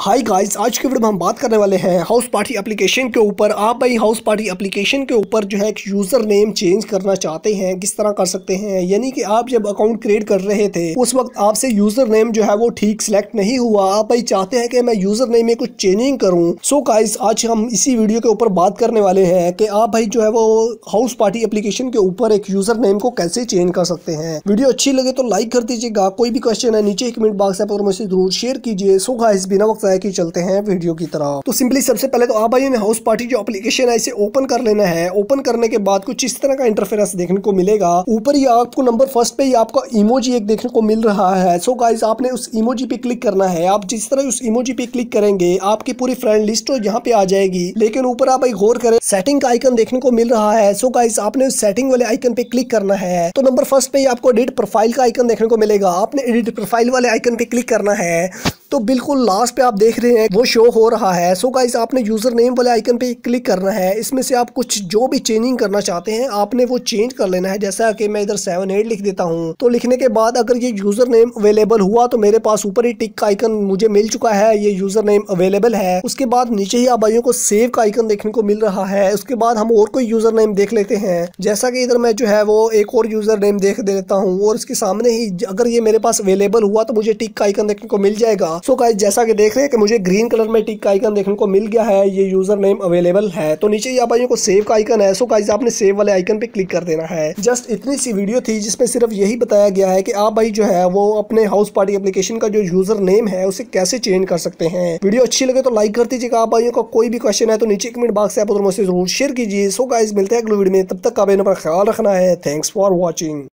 Hi guys, आज के video में हम बात करने वाले हैं हाउस पार्टी एप्लीकेशन के ऊपर। आप भाई हाउस पार्टी एप्लीकेशन के ऊपर जो है एक यूज़र नेम चेंज करना चाहते हैं, किस तरह कर सकते हैं। यानी कि आप जब अकाउंट क्रिएट कर रहे थे उस वक्त आपसे यूज़र नेम जो है वो ठीक सिलेक्ट नहीं हुआ। आप भाई चाहते हैं कि मैं यूज़र नेम में कुछ चेंजिंग करूँ। सो गाइस, आज हम इसी वीडियो के ऊपर बात करने वाले हैं कि आप भाई जो है वो हाउस पार्टी एप्लीकेशन के ऊपर एक यूज़र नेम को कैसे चेंज कर सकते हैं। वीडियो अच्छी लगे तो लाइक कर दीजिएगा। कोई भी क्वेश्चन है नीचे कमेंट बॉक्स है और मुझे जरूर शेयर कीजिए। सो गाइस, बिना कि चलते हैं वीडियो की तरह। तो सिंपली सबसे पहले तो आप भाई ने हाउस पार्टी जो एप्लीकेशन है इसे ओपन कर लेना है। ओपन करने के बाद कुछ इस तरह का इंटरफेरेंस देखने को मिलेगा। ऊपर ही आपको नंबर फर्स्ट पे ही आपका इमोजी एक देखने को मिल रहा है। सो गाइस, आपने उस इमोजी पे क्लिक करना है। आप जिस तरह उस इमोजी पे क्लिक करेंगे आपकी पूरी फ्रेंड लिस्ट यहाँ पे आ जाएगी। लेकिन ऊपर आप भाई गौर करें, सेटिंग का आइकन देखने को मिल रहा है। सो गाइस, आपने उस सेटिंग वाले आइकन पे क्लिक करना है। तो नंबर फर्स्ट पे आपको एडिट प्रोफाइल का आइकन देखने को मिलेगा। आपने एडिट प्रोफाइल वाले आइकन पे क्लिक करना है। तो बिल्कुल लास्ट पे आप देख रहे हैं वो शो हो रहा है। सो गाइस, आपने यूजर नेम वाले आइकन पे क्लिक करना है। इसमें से आप कुछ जो भी चेंजिंग करना चाहते हैं आपने वो चेंज कर लेना है। जैसा कि मैं इधर 7-8 लिख देता हूँ। तो लिखने के बाद अगर ये यूजर नेम अवेलेबल हुआ तो मेरे पास ऊपर ही टिक का आइकन मुझे मिल चुका है, ये यूजर नेम अवेलेबल है। उसके बाद नीचे ही आप भाइयों को सेव का आइकन देखने को मिल रहा है। उसके बाद हम और कोई यूजर नेम देख लेते हैं। जैसा कि इधर मैं जो है वो एक और यूजर नेम देख देता हूँ और उसके सामने ही अगर ये मेरे पास अवेलेबल हुआ तो मुझे टिक का आइकन देखने को मिल जाएगा। सो गाइस, जैसा कि देख रहे हैं कि मुझे ग्रीन कलर में टिक का आइकन देखने को मिल गया है, ये यूजर नेम अवेलेबल है। तो नीचे यहाँ भाइयों को सेव का आइकन है। सो गाइस, आपने सेव वाले आइकन पे क्लिक कर देना है। जस्ट इतनी सी वीडियो थी जिसमें सिर्फ यही बताया गया है कि आप भाई जो है वो अपने हाउस पार्टी एप्लीकेशन का जो यूजर नेम है उसे कैसे चेंज कर सकते हैं। वीडियो अच्छी लगे तो लाइक कर दीजिएगा। आप भाइयों का कोई भी क्वेश्चन है तो नीचे कमेंट बॉक्स में जरूर शेयर कीजिए। सो गाइस, मिलते हैं अगले वीडियो में। तब तक आप अपना ख्याल रखना है। Thanks for watching.